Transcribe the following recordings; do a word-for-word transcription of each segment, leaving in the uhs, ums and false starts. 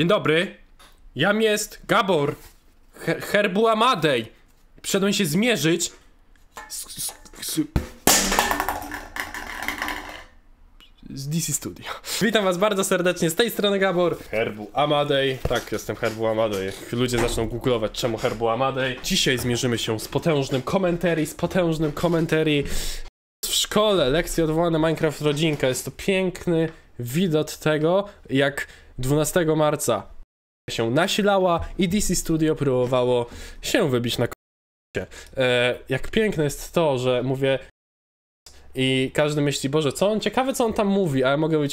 Dzień dobry. Jam jest Gabor Her Herbu Amadej. Przyszedłem się zmierzyć z, z, z, z D C Studio. Witam was bardzo serdecznie, z tej strony Gabor Herbu Amadej. Tak, jestem Herbu Amadej. Ludzie zaczną googlować, czemu Herbu Amadej. Dzisiaj zmierzymy się z potężnym komentarii, z potężnym komentarii w szkole Lekcje Odwołane Minecraft Rodzinka. Jest to piękny widok tego, jak dwunastego marca się nasilała i D C Studio próbowało się wybić na k***cie. E, jak piękne jest to, że mówię i każdy myśli, Boże, co on, ciekawe co on tam mówi, a ja mogę być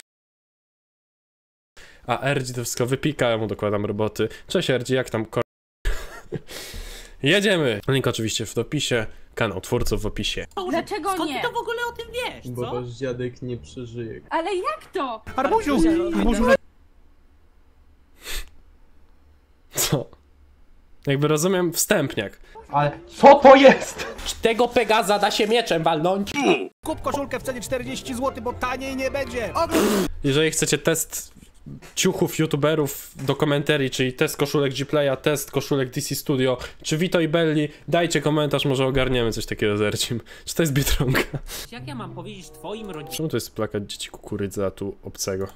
a R Z to wszystko wypika, ja mu dokładam roboty. Cześć R Z, jak tam k***? Jedziemy! Link oczywiście w dopisie, kanał twórców w opisie. Dlaczego skąd nie? Skąd ty to w ogóle o tym wiesz, co? Bo wasz dziadek nie przeżyje. Ale jak to? Arbuziu! Co? Jakby rozumiem wstępniak. Ale co to jest? Tego Pegaza da się mieczem walnąć. Kup koszulkę w cenie czterdzieści złotych, bo taniej nie będzie. Jeżeli chcecie test ciuchów youtuberów do komentarii, czyli test koszulek G-Playa, test koszulek D C Studio, czy Vito i Belli, dajcie komentarz, może ogarniemy coś takiego z Ercim. Czy to jest Biedronka? Jak ja mam powiedzieć twoim rodzicom? Czemu to jest plakat dzieci kukurydzy, a tu obcego?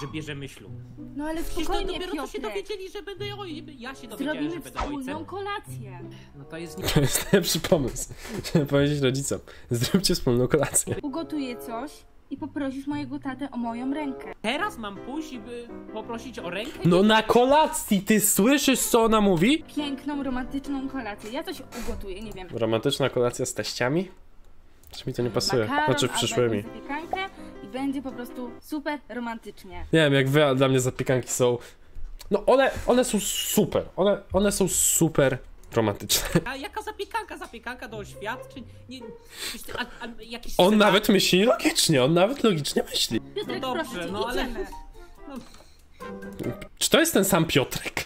Że bierzemy ślub. No ale spokojnie, to dopiero Piotrek. To się dowiedzieli, że będę oj... Ja się dowiedziałem, zrobimy że będę ojcem. Kolację. No to jest... To jest najlepszy pomysł, żeby powiedzieć rodzicom. Zróbcie wspólną kolację. Ugotuję coś i poprosisz mojego tatę o moją rękę. Teraz mam pójść i by poprosić o rękę? No na kolacji, ty słyszysz co ona mówi? Piękną, romantyczną kolację, ja coś ugotuję, nie wiem. Romantyczna kolacja z teściami? Czy mi to nie pasuje? Makaron, znaczy przyszłymi. Zapiekankę i będzie po prostu super romantycznie. Nie wiem jak wy, ale dla mnie zapiekanki są... No one, one są super, one, one są super romantyczne. A jaka zapiekanka? Zapiekanka do oświadczeń? Nie, a, a, jakiś on scenariusz? Nawet myśli logicznie, on nawet logicznie myśli. Piotrek, no dobrze, proszę, no ale... No. Czy to jest ten sam Piotrek?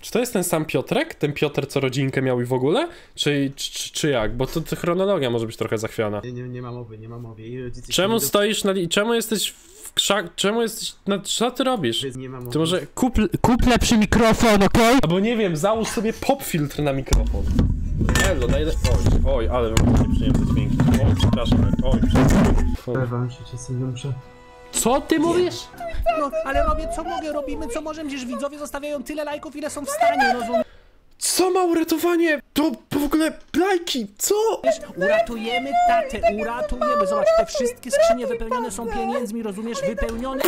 Czy to jest ten sam Piotrek? Ten Piotr, co rodzinkę miał i w ogóle? Czy, czy, czy jak? Bo to, to chronologia może być trochę zachwiana. Nie, nie, nie ma mowy, nie ma mowy. Czemu stoisz na... Czemu jesteś w krzak... Czemu jesteś... Na... Co ty robisz? Nie ma mowy. Ty może kup... kup lepszy mikrofon, okej? Okay? Albo nie wiem, załóż sobie pop filtr na mikrofon. Hello, daj... Oj, oj, ale wam nie przyjemne dźwięki. Oj, przepraszam, oj, przepraszam. Się, co ty mówisz? No, ale robię co mogę, robimy co możemy, gdzież widzowie zostawiają tyle lajków, ile są w stanie, rozumiem? Co ma uratowanie? To w ogóle lajki, co? Wiesz, uratujemy tatę, uratujemy, zobacz, te wszystkie skrzynie wypełnione są pieniędzmi, rozumiesz, wypełnione...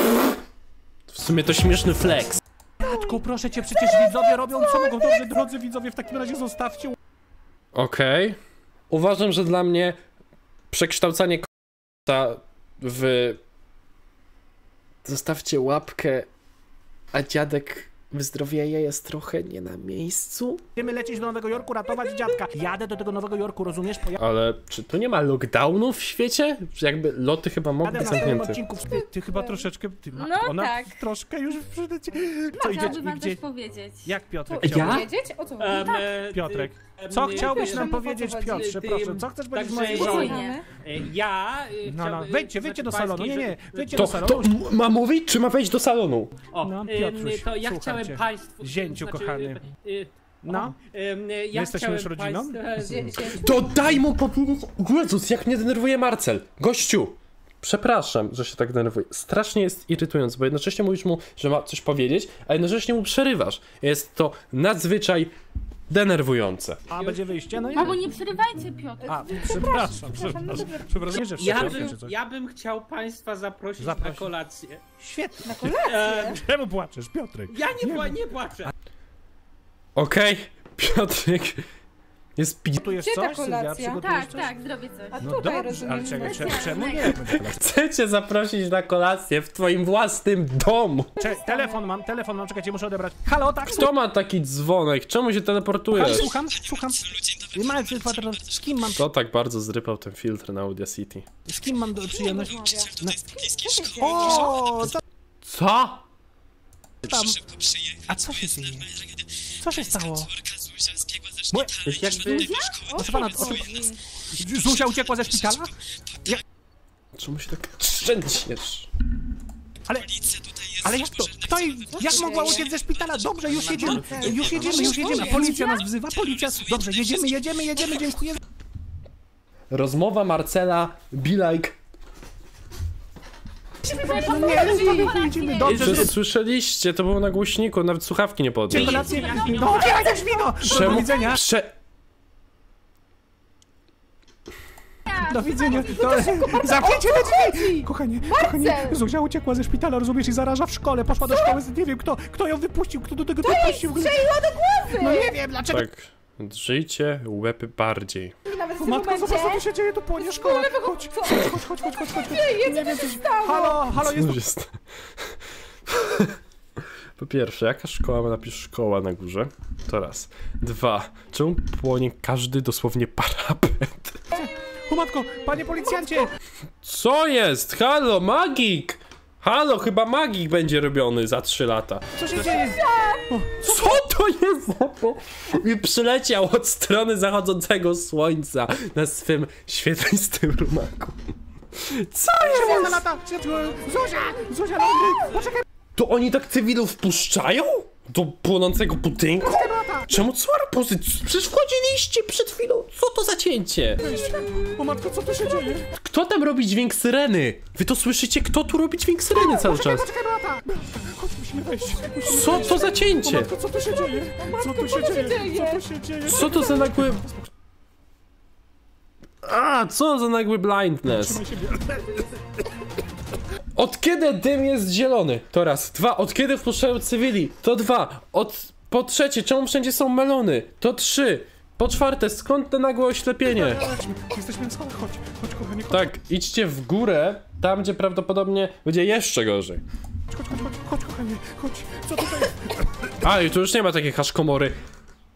W sumie to śmieszny flex. Tatku, proszę cię, przecież widzowie robią co mogą, dobrze, drodzy widzowie, w takim razie zostawcie... Okej. Okay. Uważam, że dla mnie przekształcanie k***a w... Zostawcie łapkę, a dziadek wyzdrowieje jest trochę nie na miejscu. Chcemy lecieć do Nowego Jorku, ratować dziadka. Jadę do tego Nowego Jorku, rozumiesz? Poja ale czy tu nie ma lockdownu w świecie? Jakby loty chyba mogą być zamknięte. Ty, ty chyba troszeczkę... Ty, no ona tak. Troszkę już... Co chciałby wam coś powiedzieć. Jak Piotrek po chciałby? Ja? Powiedzieć? O co? Um, tak. Piotrek. Co chciałbyś nam powiedzieć, Piotrze, proszę? Co chcesz powiedzieć mojej żonie? Ja... No, no, wyjdźcie, wyjdźcie do salonu, nie, nie, wyjdźcie do salonu. To ma mówić, czy ma wejść do salonu? O, no, Piotruś, to ja chciałem państwu... Zięciu, kochany. No, ja jesteśmy już rodziną? To daj mu powiedzieć... Jezus, jak mnie denerwuje Marcel. Gościu, przepraszam, że się tak denerwuję. Strasznie jest irytujące, bo jednocześnie mówisz mu, że ma coś powiedzieć, a jednocześnie mu przerywasz. Jest to nadzwyczaj... denerwujące. A będzie wyjście? No i... Albo nie przerywajcie, Piotr. A, przepraszam, przepraszam. przepraszam, przepraszam, przepraszam. Ja, bym, ja bym chciał państwa zaprosić Zapraszam. na kolację. Świetnie. Na kolację? E... Czemu płaczesz, Piotrek? Ja nie, nie, pła nie płaczę. Okej, okay. Piotrek jest pi... Tu jest coś, Sylwia, przygotujesz coś? Tak, tak, zrobię coś. A no tutaj dobrze, ale czego, czemu nie? Chcę cię zaprosić na kolację w twoim własnym domu. Cze telefon mam, telefon mam, czekajcie, muszę odebrać. Halo, tak? Kto ma taki dzwonek? Czemu się teleportujesz? Słucham, słucham. Z kim mam... Kto tak bardzo zrypał ten filtr na Audio City? Z kim mam do przyjemności? O, co? Tam. A co się dzieje? Co się stało? Moje... Jakby... Zuzia? Pana, o, Zuzia uciekła ze szpitala? Ja... Czemu się tak szczędziesz? Ale... Ale jak to? Kto jej, jak mogła uciec ze szpitala? Dobrze, już jedziemy, już jedziemy, już jedziemy. Policja nas wzywa, policja. Dobrze, jedziemy, jedziemy, jedziemy, dziękuję. Rozmowa Marcela, be like. Nie, dobrze, słyszeliście, to było na głośniku, nawet słuchawki nie podnieść. No, otwieraj te drzwi, no! Do widzenia! Do widzenia! Zamknijcie te drzwi! Kochanie, kochanie, Zuzia uciekła ze szpitala, rozumiesz, i zaraża w szkole, poszła do szkoły, nie wiem kto, kto ją wypuścił, kto do tego dopuścił. To strzeliła do głowy! No nie wiem dlaczego. Drzyjcie łeby bardziej. Nawet o, matko, zobacz, co tu się dzieje, tu płonie szkoła. Chodź, chodź, chodź, chodź, chodź, chodź, chodź. Nie, nie wiem, co się stało. Halo, halo, jest, tu... jest? Po pierwsze, jaka szkoła ma napis szkoła na górze? To raz. Dwa, czemu płonie każdy dosłownie parapet? O matko, panie policjancie! Co jest? Halo, magik! Halo, chyba magik będzie robiony za trzy lata. Co się dzieje? Co to jest za to? I przyleciał od strony zachodzącego słońca na swym świetlistym rumaku. Co jest? Zuzia! Zuzia, poczekaj! To oni tak cywilów puszczają? Do płonącego budynku? Czemu co arbuzy? Przecież wchodziliście przed chwilą. Co to za cięcie? O matko, co tu się dzieje? Kto tam robi dźwięk syreny? Wy to słyszycie? Kto tu robi dźwięk syreny cały czas? Co to za cięcie? Co tu się dzieje? Co tu się dzieje? Co tu się dzieje? Co to za nagły... A, co za nagły blindness? Od kiedy dym jest zielony? To raz. Dwa. Od kiedy wpuszczają cywili? To dwa. Od... Po trzecie, czemu wszędzie są melony? To trzy. Po czwarte, skąd te nagłe oślepienie? Jesteśmy chodź, chodź, kochanie, chodź. Tak, idźcie w górę, tam gdzie prawdopodobnie będzie jeszcze gorzej. Chodź, chodź, chodź, chodź, kochanie, chodź. Co tutaj? A, i tu już nie ma takiej haszkomory.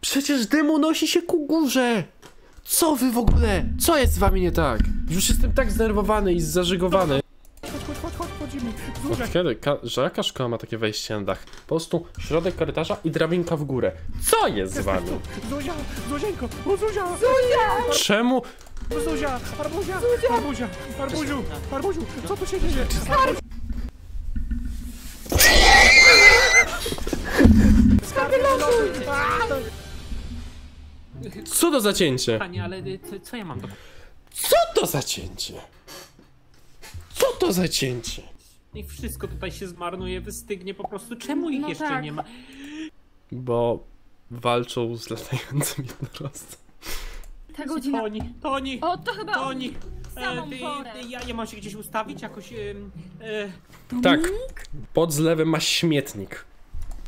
Przecież dym unosi się ku górze. Co wy w ogóle? Co jest z wami nie tak? Już jestem tak zdenerwowany i zażygowany. Od kiedy? Ka że jaka szkoła ma takie wejście na dach? Po prostu środek korytarza i drabinka w górę. Co jest z wami? Zuzia! Zuzieńko! O Zuzia! Zuzia! Czemu? Zuzia! Arbuzia! Zuzia! Arbuziu! Arbuziu! Arbuziu! Co tu się dzieje? Co to za cięcie? Panie, ale co ja mam do... Co to za cięcie? Co to za cięcie? Niech wszystko tutaj się zmarnuje, wystygnie po prostu. Czemu ich no jeszcze tak. nie ma? Bo walczą z latającym jednorostem. Ta godzina. Toni, Toni, o, to chyba Toni. Samą e, porę. E, ja nie mam się gdzieś ustawić jakoś. E, e. Tak. Pod zlewem masz śmietnik.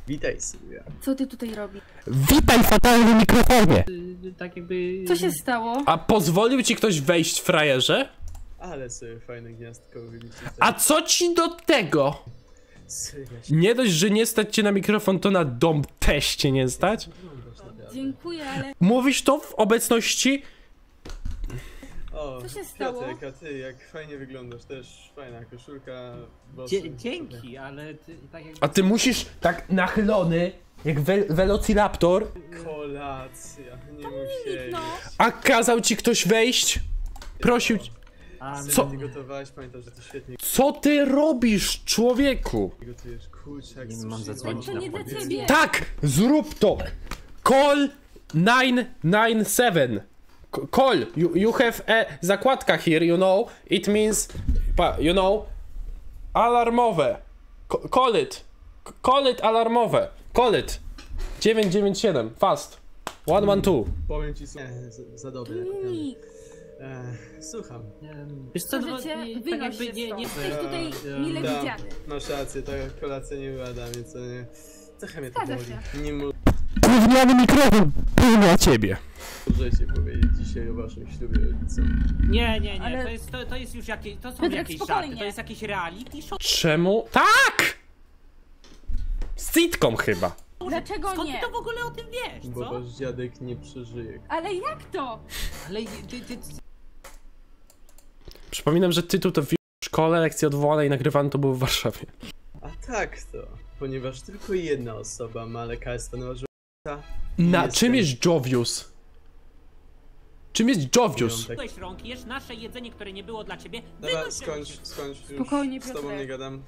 Witaj, Sylwia. Co ty tutaj robisz? Witaj, fatalny mikrofonie. E, tak jakby. Co się stało? A pozwolił ci ktoś wejść, frajerze? Ale sobie fajne gniazdko wyliczy. A co ci do tego? Nie dość, że nie stać cię na mikrofon, to na dom też cię nie stać? Dziękuję, ale... Mówisz to w obecności? O, co się stało? Piotrek, a ty jak fajnie wyglądasz, też fajna koszulka. Dzie dzięki, ale ty, tak jak... A ty musisz tak nachylony, jak we Velociraptor. Kolacja, nie musieli. A kazał ci ktoś wejść? Prosił ci... A, co? Nie gotowałaś, pamiętam, że to świetnie... Co ty robisz, człowieku? Gotujesz kurczak, nie mam zadzwonić na policję. Tak! Zrób to! Call nine nine seven. Call, you, you have a zakładka here, you know. It means, you know, alarmowe. Call it. Call it alarmowe. Call it. dziewięć dziewięć siedem, fast. one one two. Powiem ci, za, za dobry. Eee, słucham. Wiesz co, możecie wyjść tak nie, nie jesteś tutaj mile da, widziany. Masz rację, ta kolacja nie była dla mnie, co nie... Trochę mnie to boli. Nie mu... Gówniany mikrofon! Dla ciebie! Możecie powiedzieć dzisiaj o waszym ślubie rodzicom. Nie, nie, nie, ale... to, jest, to, to jest już jakieś... To są Piotrek, jakieś spokojnie. Żarty, to jest jakieś reality show. Czemu? TAK! Sitcom chyba. Dlaczego skąd nie? Skąd ty to w ogóle o tym wiesz, co? Bo wasz dziadek nie przeżyje. Ale jak to? Ale... Ty, ty, ty... Przypominam, że tytuł to Wirus w Szkole Lekcje Odwołane i nagrywany to było w Warszawie. A tak to, ponieważ tylko jedna osoba ma lekarstwo na... Na czym jest Jovius? Czym jest Jovius? Jesz nasze jedzenie, które nie było dla ciebie. Dobra, skończ, skończ. Spokojnie, z tobą nie gadam.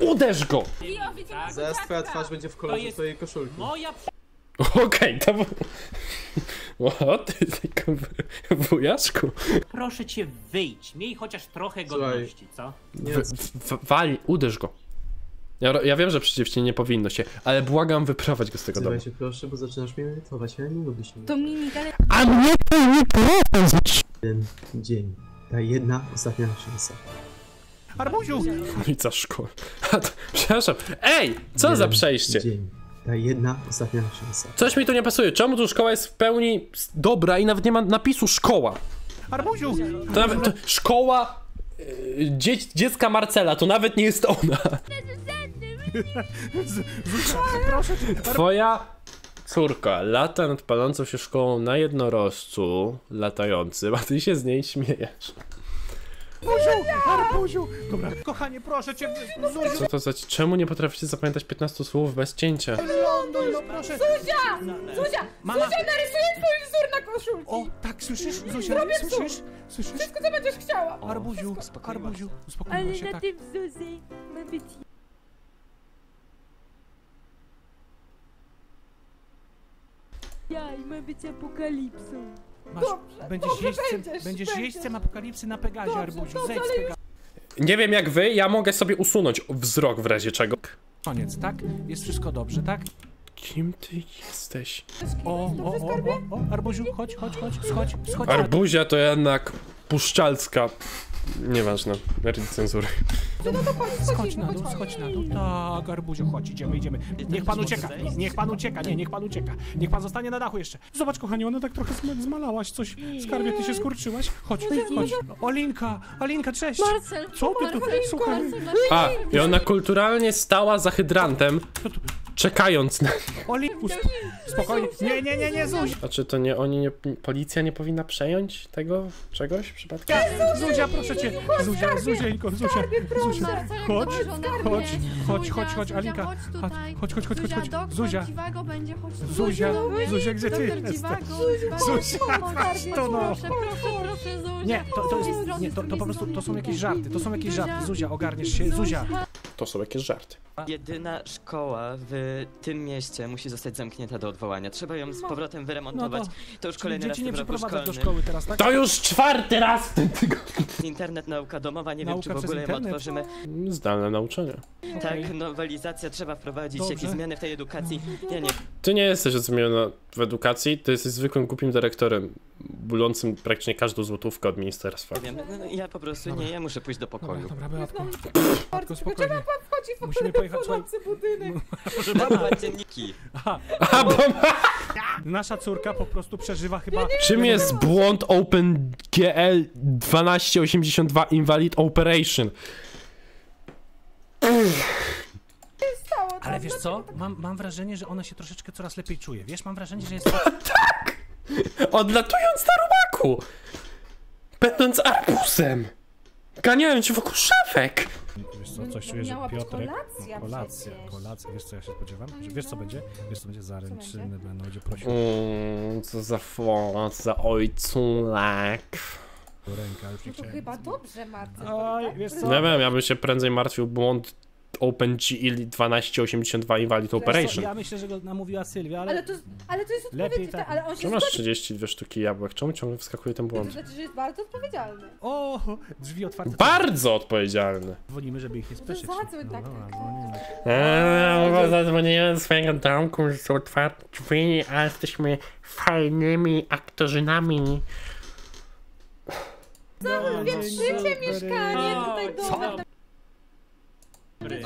Uderz go! Zaraz twoja twarz będzie w kolorze twojej koszulki. Okej, to... O, ty tylko wujaszku. Proszę cię, wyjdź. Miej chociaż trochę godności, co? Wali, uderz go. Ja, ja wiem, że przeciwnie nie powinno się, ale błagam wyprowadź go z tego domu. Słuchajcie, proszę, bo zaczynasz mnie irytować, ale nie lubię się... Dominik, ale... A mnie to nie prowadź! Ten dzień, ta jedna ostatnia szansa. Arbuziu! Ulica szkoły. Przepraszam, ej! Co za przejście? Dzień, ta jedna ostatnia szansa. Coś mi tu nie pasuje, czemu tu szkoła jest w pełni dobra i nawet nie ma napisu szkoła? Arbuziu! To nawet... To szkoła... Dzie dziecka Marcela, to nawet nie jest ona. Twoja córka lata nad palącą się szkołą na jednorożcu latającym, a ty się z niej śmiejesz. Arbuziu! Dobra, kochanie, proszę cię. Co to za... Czemu nie potraficie zapamiętać piętnastu słów bez cięcia? Wyląduj, no proszę. Zuzia! Zuzia! Mama. Zuzia, narysuję twój wzór na koszulki! O, tak, słyszysz? Zuzia, słyszysz? Słyszysz? Wszystko, co będziesz chciała! O, Arbuziu, Arbuziu, uspokój się, tak. Ale na tym Zuzi ma być... Ja i ma być apokalipsą. Masz, dobrze, będziesz, dobrze jeźdźcem, będziesz, będziesz jeźdźcem apokalipsy na Pegazie, Arbuziu, zejdź z Pegazie. Nie wiem jak wy, ja mogę sobie usunąć wzrok w razie czego. Koniec, tak? Jest wszystko dobrze, tak? Kim ty jesteś? O, o, o, o, o, Arbuziu, chodź, chodź, chodź, schodź, schodź. Arbuzia to jednak puszczalska. Nieważne, ryd cenzury. Schodź na dół, schodź na dół. Tak, Arbuziu, chodź, idziemy, idziemy. Niech pan ucieka, niech pan ucieka, nie, niech pan ucieka. Niech pan zostanie na dachu jeszcze. Zobacz, kochanie, ona tak trochę zmalałaś coś. Skarbie, ty się skurczyłaś. Chodź, chodź. Olinka, Olinka, cześć. Co ty tu, słuchaj? A, i ona kulturalnie stała za hydrantem. Czekając na... Oli... Spokojnie. Nie, nie, nie, nie, Zuzia. A czy to nie oni, nie, policja nie powinna przejąć tego czegoś przypadkiem? Zuzia, proszę cię. Zuzia, Zuzieńko, Zuzia. Zuzia, chodź, chodź, chodź, chodź, chodź, Alinka. Chodź, chodź, chodź, chodź, chodź. Zuzia. Zuzia, Zuzia, gdzie ty jesteś? Zuzia, to no. Nie, to, to jest, nie, to, to po prostu, to są jakieś żarty, to są jakieś żarty. Zuzia, ogarniesz się, Zuzia. To są jakieś żarty. Jedyna szkoła w tym mieście musi zostać zamknięta do odwołania. Trzeba ją z powrotem wyremontować. No to, to już kolejny raz nie przeprowadzasz do szkoły teraz, tak? To już czwarty raz w tym tygodniu. Internet, nauka domowa, nie nauka wiem czy w ogóle ją otworzymy. Zdalne nauczenie. Okay. Tak, nowelizacja trzeba wprowadzić, dobrze. Jakieś zmiany w tej edukacji. Ja nie... Ty nie jesteś zmieniona w edukacji, ty jesteś zwykłym głupim dyrektorem, bulącym praktycznie każdą złotówkę od ministerstwa. Ja, wiem, no, ja po prostu dobra. Nie, ja muszę pójść do pokoju. Dobra, dobra, Beatko. Spokojnie. Musimy pojechać budynek. Nasza córka po prostu przeżywa chyba... Czym jest błąd OpenGL dwanaście osiemdziesiąt dwa Invalid Operation? Ale wiesz co? Mam, mam wrażenie, że ona się troszeczkę coraz lepiej czuje. Wiesz, mam wrażenie, że jest... Tak! Odlatując na rubaku! Będąc arbusem! Ganiałem się wokół szafek! Wiesz co, coś czuję, że Piotrek... No, kolacja, kolacja, wiesz co ja się spodziewam? Wiesz co będzie? Wiesz co będzie? Zaręczyny będą, będzie prosił. Mmm, co za fo, za ojculek. Ręka, już nie chciałem. To chyba dobrze, Marcel. Oj, wiesz co? Nie wiem, ja bym się prędzej martwił błąd OpenGL dwanaście osiemdziesiąt dwa Invalid Operation. Ja myślę, że go namówiła Sylwia, ale... Ale to, ale to jest odpowiedź, tak. Ale on się... Czemu masz trzydzieści dwie sztuki jabłek? Czemu ciągle wskakuje ten błąd? To znaczy, że jest bardzo odpowiedzialny. O, drzwi otwarte... Bardzo odpowiedzialny! Dzwonimy, żeby ich nie spieszyć. To zadzwoń, tak, tak. Zadzwoniłem do swojego domku, że są otwarte drzwi, a jesteśmy fajnymi aktorzynami. Co? Wietrzycie mieszkanie tutaj do...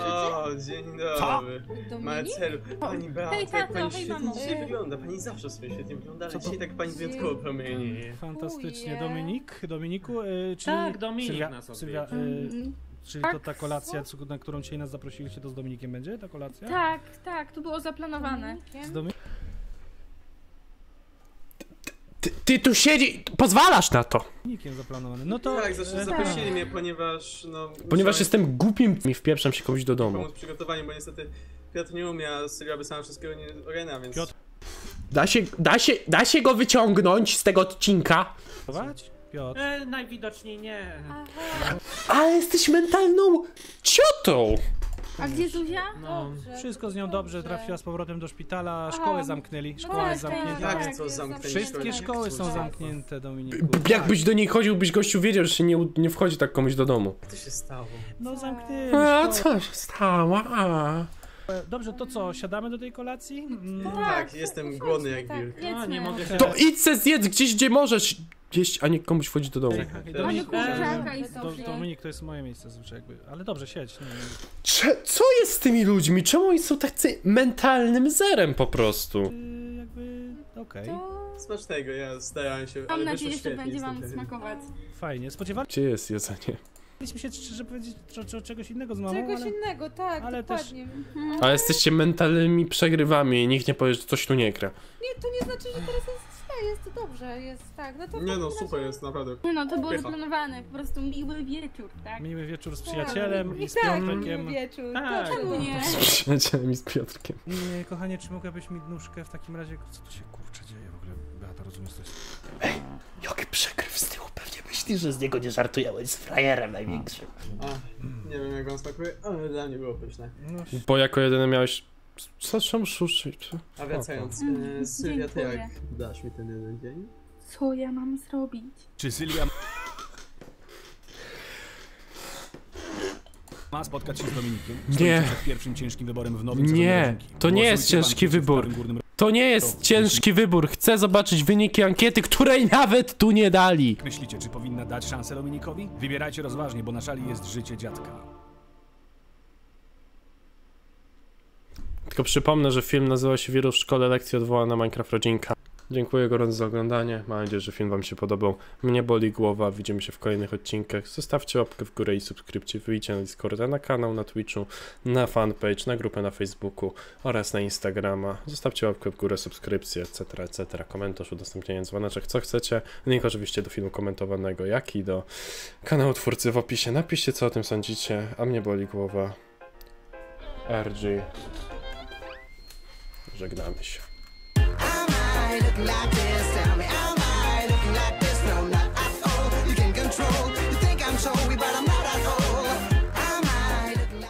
O, dzień dobry. Marcelu, pani Beata, hej, tato, pani świetnie hej, dzisiaj wygląda, pani zawsze sobie świetnie wygląda, ale dzisiaj tak pani wyjątkowo promienieje. Fantastycznie. Dominik, Dominiku, yy, czyli tak, Dominik Sylwia, nas Sylwia, yy, mm. Czyli tak, to ta kolacja, na którą dzisiaj nas zaprosiliście, to z Dominikiem będzie ta kolacja? Tak, tak, to było zaplanowane. Z Domin Ty, ty tu siedzi, pozwalasz na to! Zaplanowane. No to... Tak, zresztą zaprosili mnie, ponieważ no... Ponieważ jestem głupim i wpieprzam się komuś do domu. Pomóc w przygotowaniu, bo niestety Piotr nie umie, a Sylwia by sama wszystkiego nie ogarnia, więc... Piotr... Da się, da się, da się go wyciągnąć z tego odcinka? Piotr. E, najwidoczniej nie. Aha. Ale jesteś mentalną ciotą! A gdzie Zuzia? No, dobrze, wszystko z nią dobrze, dobrze, trafiła z powrotem do szpitala, a, szkołę zamknęli, szkoła jest zamknięta. Tak, tak, tak, wszystkie szkoły są zamknięte, Dominiku. Tak. Jakbyś do niej chodził, byś gościu wiedział, że się nie, nie wchodzi tak komuś do domu. Co się stało? No zamknęli. A co się stało? A. Dobrze, to co, siadamy do tej kolacji? Mm. Tak, tak, jestem głodny jak wilk. Tak, a, nie mogę. To idź se zjedz gdzieś, gdzie możesz jeść, a nie komuś wchodzi do domu. Czekaj, Dominik, Dominik, Dominik, to jest moje miejsce zwyczaj jakby, ale dobrze, siedź. Nie, nie. Co jest z tymi ludźmi? Czemu oni są tacy mentalnym zerem po prostu? Yy, jakby, okej. Okay. To... Smacznego, ja starałem się, mam nadzieję, że będzie wam smakować. Fajnie, spodziewam się. Gdzie jest jedzenie? Chcieliśmy się szczerze powiedzieć czegoś innego z mamą, Czegoś ale... innego, tak, ale dokładnie. Też... Mhm. Ale jesteście mentalnymi przegrywami i nikt nie powie, że coś tu nie gra. Nie, to nie znaczy, że teraz jest źle, jest to dobrze, jest tak. No to nie no, super razie... jest, naprawdę. Nie no, to było zaplanowane, po prostu miły wieczór, tak? Miły wieczór z przyjacielem tak, i z tak, Piotrkiem. Miły wieczór, tak, to czemu nie? Z przyjacielem i z Piotrkiem. Nie, kochanie, czy mogłabyś mi nóżkę w takim razie? Co tu się kurczę dzieje w ogóle? Beata, rozumiesz coś? Ej, jaki przegryw z tyłu, pewnie myślisz, że z niego nie żartujemy, z frajerem największym. A, nie wiem jak wam smakuje, ale dla mnie było pyszne. No. Bo jako jedyny miałeś... Co trzeba szuszyć? A wracając, e, Sylwia, ty jak dasz mi ten jeden dzień? Co ja mam zrobić? Czy Sylwia ma spotkać się z Dominikiem? Nie. Przed pierwszym ciężkim wyborem w nowym nie, to nie jest ciężki wybór. To nie jest ciężki wybór. Chcę zobaczyć wyniki ankiety, której nawet tu nie dali. Myślicie, czy powinna dać szansę Dominikowi? Wybierajcie rozważnie, bo na szali jest życie dziadka. Tylko przypomnę, że film nazywa się Wirus w Szkole Lekcje Odwołane Minecraft Rodzinka. Dziękuję gorąco za oglądanie, mam nadzieję, że film wam się podobał. Mnie boli głowa, widzimy się w kolejnych odcinkach. Zostawcie łapkę w górę i subskrypcję, wyjdźcie na Discorda, na kanał, na Twitchu, na fanpage, na grupę na Facebooku oraz na Instagrama. Zostawcie łapkę w górę, subskrypcję, et cetera, et cetera. Komentarz, udostępnienie, dzwoneczek, co chcecie. Link oczywiście do filmu komentowanego, jak i do kanału twórcy w opisie. Napiszcie, co o tym sądzicie, a mnie boli głowa. R G. Żegnamy się.